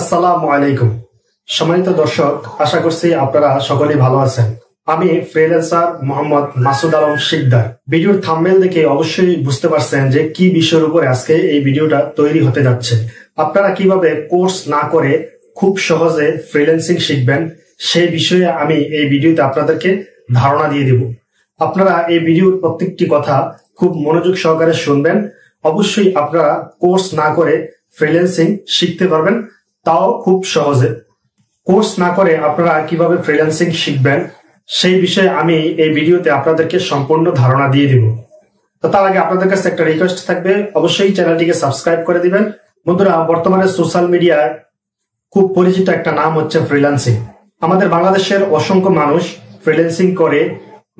আসসালামু আলাইকুম সম্মানিত দর্শক আশা করছি আপনারা সকলেই ভালো আছেন আমি ফ্রিল্যান্সার মোহাম্মদ মাসুদ আলম শিকদার ভিডিওর থাম্বনেল দেখে অবশ্যই বুঝতে পারছেন যে কি বিষয়ের উপর আজকে এই ভিডিওটা তৈরি হতে যাচ্ছে আপনারা কিভাবে কোর্স না করে খুব সহজে ফ্রিল্যান্সিং শিখবেন সেই বিষয়ে আমি এই ভিডিওতে আপনাদেরকে ধারণা দিয়ে দেব আপনারা এই ভিডিওর প্রত্যেকটি কথা খুব মনোযোগ সহকারে শুনবেন অবশ্যই আপনারা কোর্স না করে ফ্রিল্যান্সিং শিখতে পারবেন তাও খুব সহজে কোর্স না করে আপনারা কিভাবে ফ্রিল্যান্সিং শিখবেন সেই বিষয়ে আমি এই ভিডিওতে আপনাদেরকে সম্পূর্ণ ধারণা দিয়ে দিব তো তার আগে আপনাদের কাছে একটা রিকোয়েস্ট থাকবে অবশ্যই চ্যানেলটিকে সাবস্ক্রাইব করে দিবেন বন্ধুরা বর্তমানে সোশ্যাল মিডিয়ায় খুব পরিচিত একটা নাম হচ্ছে ফ্রিল্যান্সিং আমাদের বাংলাদেশের অসংখ্য মানুষ ফ্রিল্যান্সিং করে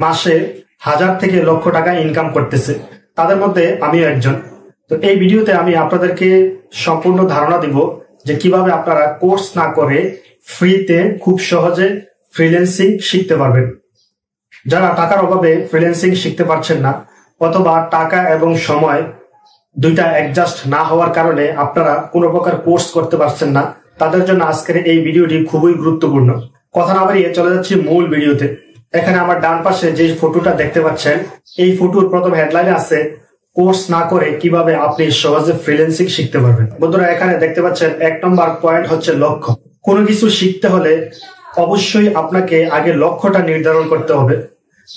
মাসে হাজার থেকে লক্ষ টাকা ইনকাম করতেছে তাদের মধ্যে আমিও একজন তো এই ভিডিওতে আমি আপনাদেরকে সম্পূর্ণ ধারণা দিব যে কিভাবে আপনারা কোর্স না করে ফ্রিতে খুব সহজে ফ্রিল্যান্সিং শিখতে পারবেন যারা টাকার অভাবে ফ্রিল্যান্সিং শিখতে পারছেন না অথবা টাকা এবং সময় দুইটা অ্যাডজাস্ট না হওয়ার কারণে আপনারা কোনো প্রকার কোর্স করতে পারছেন না তাদের জন্য আজকের এই ভিডিওটি খুবই গুরুত্বপূর্ণ কথা না বাড়িয়ে চলে যাচ্ছি মূল ভিডিওতে এখানে আমার ডান পাশে যে ফটোটা দেখতে পাচ্ছেন এই ফটোর প্রথম হেডলাইনে আছে কোর্স না করে কিভাবে আপনি সহজে ফ্রিল্যান্সিং শিখতে পারবেন বন্ধুরা এখানে দেখতে পাচ্ছেন এক নম্বর পয়েন্ট হচ্ছে লক্ষ্য কোনো কিছু শিখতে হলে অবশ্যই আপনাকে আগে লক্ষ্যটা নির্ধারণ করতে হবে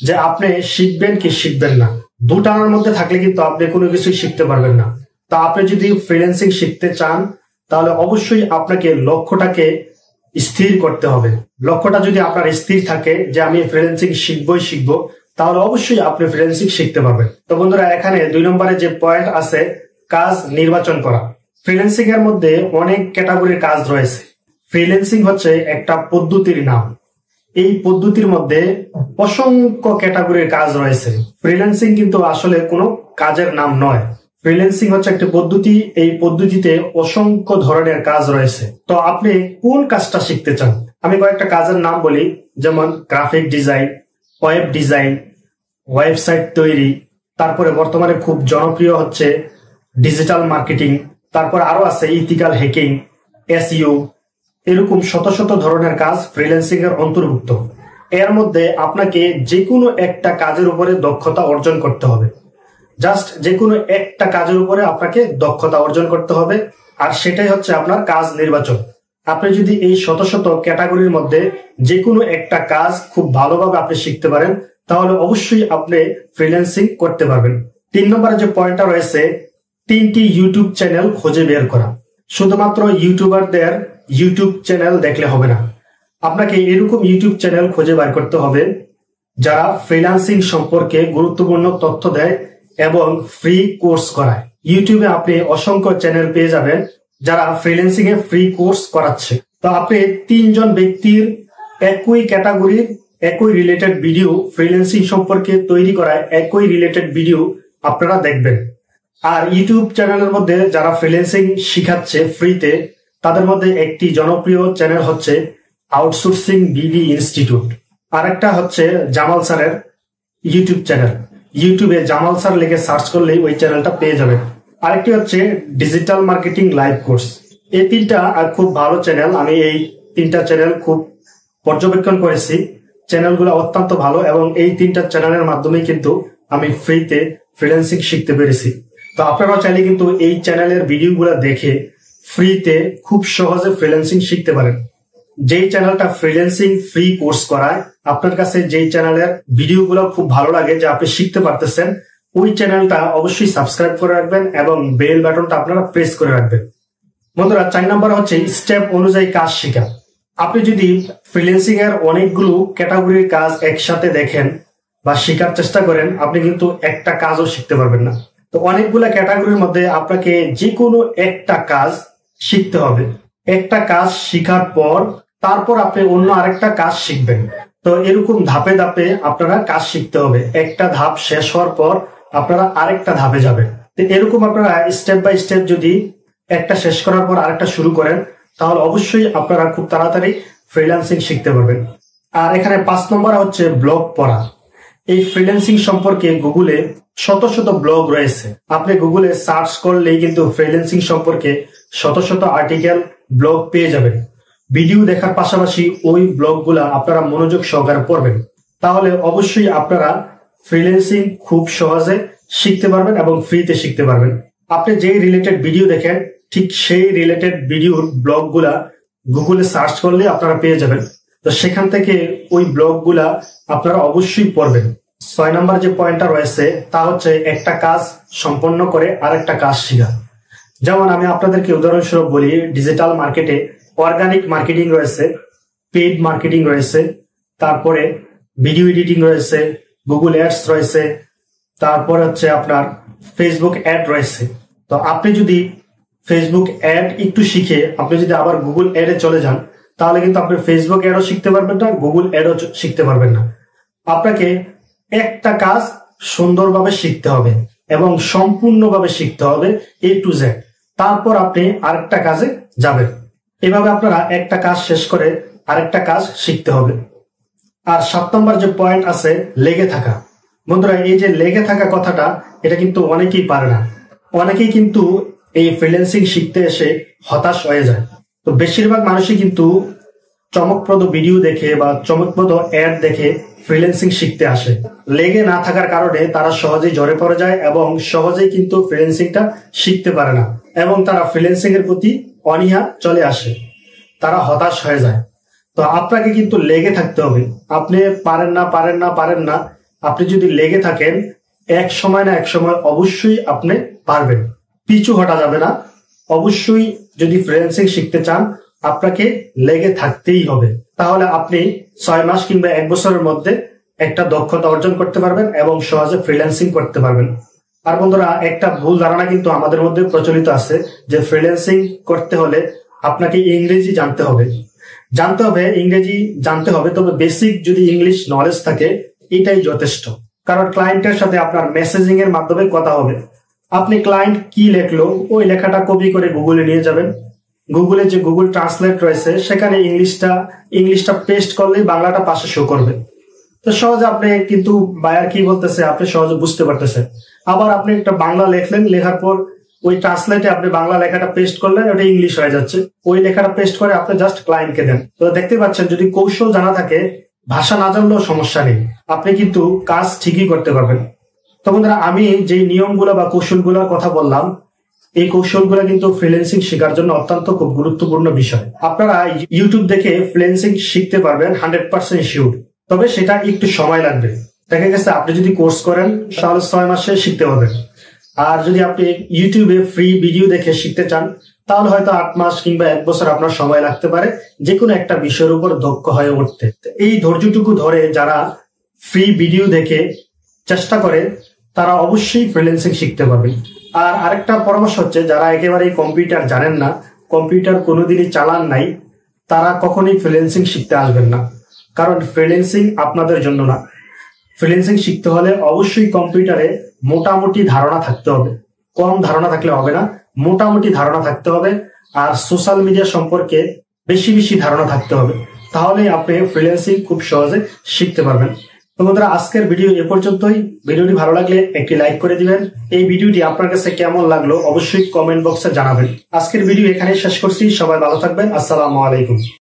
যে আপনি শিখবেন কি শিখবেন না দুটানার মধ্যে থাকলে কিন্তু আপনি কোনো কিছুই শিখতে পারবেন না তা আপনি যদি ফ্রিল্যান্সিং শিখতে চান তাহলে অবশ্যই আপনাকে লক্ষ্যটাকে স্থির করতে হবে লক্ষ্যটা যদি আপনার স্থির থাকে যে আমি ফ্রিল্যান্সিং শিখবই শিখবো তাহলে অবশ্যই আপনি ফ্রিল্যান্সিং শিখতে পারবেন তো বন্ধুরা এখানে দুই নম্বরে যে পয়েন্ট আছে কাজ নির্বাচন করা ফ্রিল্যান্সিং এর মধ্যে অনেক ক্যাটাগরির কাজ রয়েছে ফ্রিল্যান্সিং হচ্ছে একটা পদ্ধতির নাম এই পদ্ধতির মধ্যে অসংখ্য ক্যাটাগরির কাজ রয়েছে ফ্রিল্যান্সিং কিন্তু আসলে কোনো কাজের নাম নয় ফ্রিল্যান্সিং হচ্ছে একটা পদ্ধতি এই পদ্ধতিতে অসংখ্য ধরনের কাজ রয়েছে তো আপনি কোন কাজটা শিখতে চান আমি কয়েকটা কাজের নাম বলি যেমন graphic design web design website তৈরি তারপরে বর্তমানে খুব জনপ্রিয় হচ্ছে ডিজিটাল মার্কেটিং তারপর আরো আছে ইথিক্যাল হ্যাকিং এসইও এরকম শত শত ধরনের কাজ ফ্রিল্যান্সিং এর অন্তর্ভুক্ত এর মধ্যে আপনাকে যে কোনো একটা কাজের উপরে দক্ষতা অর্জন করতে হবে জাস্ট যে কোনো একটা কাজের উপরে আপনাকে দক্ষতা অর্জন করতে হবে আর সেটাই হচ্ছে আপনার কাজ নির্বাচন আপনি যদি এই শত শত ক্যাটাগরির মধ্যে যে কোনো একটা কাজ খুব ভালোভাবে আপনি শিখতে পারেন তাহলে অবশ্যই আপনি ফ্রিল্যান্সিং করতে পারবেন তিন নম্বরে যে পয়েন্টটা রয়েছে তিনটি ইউটিউব চ্যানেল খুঁজে বের করা শুধুমাত্র ইউটিউবারদের ইউটিউব চ্যানেল দেখলে হবে না আপনাকে এরকম ইউটিউব চ্যানেল খুঁজে বের করতে হবে যারা ফ্রিল্যান্সিং সম্পর্কে গুরুত্বপূর্ণ তথ্য দেয় এবং ফ্রি কোর্স করায় ইউটিউবে আপনি অসংখ্য চ্যানেল পেয়ে যাবেন যারা ফ্রিল্যান্সিং এ ফ্রি কোর্স করাচ্ছে তো আপনি তিনজন ব্যক্তির একই ক্যাটাগরির একই রিলেটেড ভিডিও ফ্রিল্যান্সিং সম্পর্কে তৈরি করা একই রিলেটেড ভিডিও আপনারা দেখবেন আর ইউটিউব চ্যানেলের মধ্যে যারা ফ্রিল্যান্সিং শিখাচ্ছে ফ্রিতে তাদের মধ্যে একটি জনপ্রিয় চ্যানেল হচ্ছে আউটসোর্সিং বিডি ইনস্টিটিউট আর একটা হচ্ছে জামাল স্যারের ইউটিউব চ্যানেল ইউটিউবে জামাল স্যার লিখে সার্চ করলেই ওই চ্যানেলটা পেয়ে যাবেন আরেকটি হচ্ছে ডিজিটাল মার্কেটিং লাইভ কোর্স এই তিনটা আর খুব ভালো চ্যানেল আমি এই তিনটা চ্যানেল খুব পর্যবেক্ষণ করেছি চ্যানেলগুলো অত্যন্ত ভালো এবং এই তিনটা চ্যানেলের মাধ্যমে কিন্তু আমি ফ্রিতে ফ্রিল্যান্সিং শিখতে পেরেছি তো আপনারাও চাইলে কিন্তু এই চ্যানেলের ভিডিওগুলো দেখে ফ্রিতে খুব সহজে ফ্রিল্যান্সিং শিখতে পারেন যেই চ্যানেলটা ফ্রিল্যান্সিং ফ্রি কোর্স করায় আপনার কাছে যেই চ্যানেলের ভিডিওগুলো খুব ভালো লাগে যে আপনি শিখতে পারতেছেন ওই চ্যানেলটা অবশ্যই সাবস্ক্রাইব করে রাখবেন এবং বেল বাটনটা আপনারা প্রেস করে রাখবেন বন্ধুরা 4 নম্বর হচ্ছে স্টেপ অনুযায়ী কাজ শেখা আপনি যদি ফ্রিল্যান্সিং এর অনেকগুলো ক্যাটাগরির কাজ একসাথে দেখেন বা শেখার চেষ্টা করেন আপনি কিন্তু একটা কাজও শিখতে পারবেন না তো অনেকগুলো ক্যাটাগরির মধ্যে আপনাকে যে কোনো একটা কাজ শিখতে হবে একটা কাজ শেখার পর তারপর আপনি অন্য আরেকটা কাজ শিখবেন তো এরকম ধাপে ধাপে আপনারা কাজ শিখতে হবে একটা ধাপ শেষ হওয়ার পর আপনারা আরেকটা ধাপে যাবেন তো এরকম আপনারা স্টেপ বাই স্টেপ যদি একটা শেষ করার পর আরেকটা শুরু করেন তাহলে অবশ্যই আপনারা খুব তাড়াতাড়ি ফ্রিল্যান্সিং শিখতে পারবেন আর এখানে 5 নম্বর হচ্ছে ব্লগ পড়া এই ফ্রিল্যান্সিং সম্পর্কে গুগলে শত শত ব্লগ রয়েছে আপনি গুগলে সার্চ করলেই কিন্তু ফ্রিল্যান্সিং সম্পর্কে শত শত আর্টিকেল ব্লগ পেয়ে যাবেন। ভিডিও দেখার পাশাপাশি ওই ব্লগগুলো আপনারা মনোযোগ সহকারে পড়বেন, তাহলে অবশ্যই আপনারা ফ্রিল্যান্সিং খুব সহজে শিখতে পারবেন এবং ফ্রিতে শিখতে পারবেন। আপনি যেই রিলেটেড ভিডিও দেখেন ঠিক সেই রিলেটেড ভিডিওর ব্লগগুলা গুগলে সার্চ করলে আপনারা পেয়ে যাবেন। তো সেখান থেকে ওই ব্লগগুলা আপনারা অবশ্যই পড়বেন। ৬ নম্বর যে পয়েন্টটা রয়েছে তা হচ্ছে একটা কাজ সম্পন্ন করে আর একটা কাজ শেখা। যেমন আমি আপনাদেরকে উদাহরণস্বরূপ বলি, ডিজিটাল মার্কেটে অর্গানিক মার্কেটিং রয়েছে, পেইড মার্কেটিং রয়েছে, তারপরে ভিডিও এডিটিং রয়েছে, গুগল অ্যাডস রয়েছে, তারপর হচ্ছে আপনার ফেসবুক অ্যাড রয়েছে। তো আপনি যদি ফেসবুক অ্যাড একটু শিখে আপনি যদি আবার গুগল অ্যাডে চলে যান তাহলে কিন্তু আপনি ফেসবুক অ্যাডও শিখতে পারবেন না, গুগল অ্যাডও শিখতে পারবেন না। আপনাকে একটা কাজ সুন্দরভাবে শিখতে হবে এবং সম্পূর্ণভাবে শিখতে হবে A to Z, তারপর আপনি আরেকটা কাজে যাবেন। এভাবে আপনারা একটা কাজ শেষ করে আরেকটা কাজ শিখতে হবে। আর 7 নম্বর যে পয়েন্ট আছে লেগে থাকা। বন্ধুরা, এই যে লেগে থাকা কথাটা এটা কিন্তু অনেকেই পারে না। অনেকেই কিন্তু এই ফ্রিল্যান্সিং শিখতে এসে হতাশ হয়ে যায়। তো বেশিরভাগ মানুষই কিন্তু চমকপ্রদ ভিডিও দেখে বা চমকপ্রদ অ্যাড দেখে ফ্রিল্যান্সিং শিখতে আসে। লেগে না থাকার কারণে তারা সহজেই ঝরে পড়ে যায় এবং সহজেই কিন্তু ফ্রিল্যান্সিংটা শিখতে পারে না এবং তারা ফ্রিল্যান্সিং এর প্রতি অনীহা চলে আসে, তারা হতাশ হয়ে যায়। তো আপনাকে কিন্তু লেগে থাকতে হবে। আপনি পারেন না, আপনি যদি লেগে থাকেন এক সময় না এক সময় অবশ্যই আপনি পারবেন। পিছু হটা যাবে না। অবশ্যই যদি ফ্রিল্যান্সিং শিখতে চান আপনাকে লেগে থাকতেই হবে, তাহলে আপনি 6 মাস কিংবা 1 বছরের মধ্যে একটা দক্ষতা অর্জন করতে পারবেন এবং সহজে ফ্রিল্যান্সিং করতে পারবেন। আর বন্ধুরা, একটা ভুল ধারণা কিন্তু আমাদের মধ্যে প্রচলিত আছে যে ফ্রিল্যান্সিং করতে হলে আপনাকে ইংরেজি জানতে হবে, তবে বেসিক যদি ইংলিশ নলেজ থাকে এটাই যথেষ্ট। কারণ ক্লায়েন্টের সাথে আপনার মেসেজিং এর মাধ্যমে কথা হবে। আপনি ক্লায়েন্ট কি লেখলো ওই লেখাটা কপি করে গুগলে নিয়ে যাবেন। গুগলে যে গুগল ট্রান্সলেট রয়েছে সেখানে ইংলিশটা পেস্ট করলে বাংলাটা পাশে শো করবে। তো সহজে আপনি কিন্তু বায়ার কি বলতেছে আপনি সহজে বুঝতে পারতেছেন। আবার আপনি একটা বাংলা লেখলেন, লেখার পর ওই ট্রান্সলেটে আপনি বাংলা লেখাটা পেস্ট করলেন, ওটা ইংলিশ হয়ে যাচ্ছে। ওই লেখাটা পেস্ট করে আপনি জাস্ট ক্লায়েন্টকে দেন। তো দেখতে পাচ্ছেন, যদি কৌশল জানা থাকে, ভাষা না জানলেও সমস্যা নেই, আপনি কিন্তু কাজ ঠিকই করতে পারবেন। তো বন্ধুরা, আমি যে নিয়মগুলো বা কৌশলগুলোর কথা বললাম এই কৌশলগুলো কিন্তু ফ্রিল্যান্সিং শেখার জন্য অত্যন্ত খুব গুরুত্বপূর্ণ বিষয়। আপনারা ইউটিউব দেখে ফ্রিল্যান্সিং শিখতে পারবেন 100% শিওর, তবে সেটা একটু সময় লাগবে। দেখা গেছে আপনি যদি কোর্স করেন তাহলে 6 মাসে শিখতে পারবেন। আর যদি আপনি ইউটিউবে ফ্রি ভিডিও দেখে শিখতে চান তাহলে হয়তো 8 মাস কিংবা 1 বছর আপনার সময় লাগতে পারে যে কোনো একটা বিষয়ের উপর দক্ষ হয়ে উঠতে। এই ধৈর্যটুকু ধরে যারা ফ্রি ভিডিও দেখে চেষ্টা করে তারা অবশ্যই ফ্রিল্যান্সিং শিখতে পারবে। আর আরেকটা পরামর্শ হচ্ছে, যারা একেবারেই কম্পিউটার জানেন না, কম্পিউটার কোনোদিনই চালান নাই, তারা কখনোই ফ্রিল্যান্সিং শিখতে আসবেন না। কারণ ফ্রিল্যান্সিং আপনাদের জন্য না। ফ্রিল্যান্সিং শিখতে হলে অবশ্যই কম্পিউটারে মোটামুটি ধারণা থাকতে হবে, কম ধারণা থাকলে হবে না, মোটামুটি ধারণা থাকতে হবে। আর সোশ্যাল মিডিয়া সম্পর্কে বেশি বেশি ধারণা থাকতে হবে, তাহলে আপনি ফ্রিল্যান্সিং খুব সহজে শিখতে পারবেন। তো বন্ধুরা, আজকের ভিডিও এ পর্যন্তই। ভিডিওটি ভালো লাগলে একটি লাইক করে দিবেন। এই ভিডিওটি আপনার কাছে কেমন লাগলো অবশ্যই কমেন্ট বক্সে জানাবেন। আজকের ভিডিও এখানেই শেষ করছি। সবাই ভালো থাকবেন। আসসালামু আলাইকুম।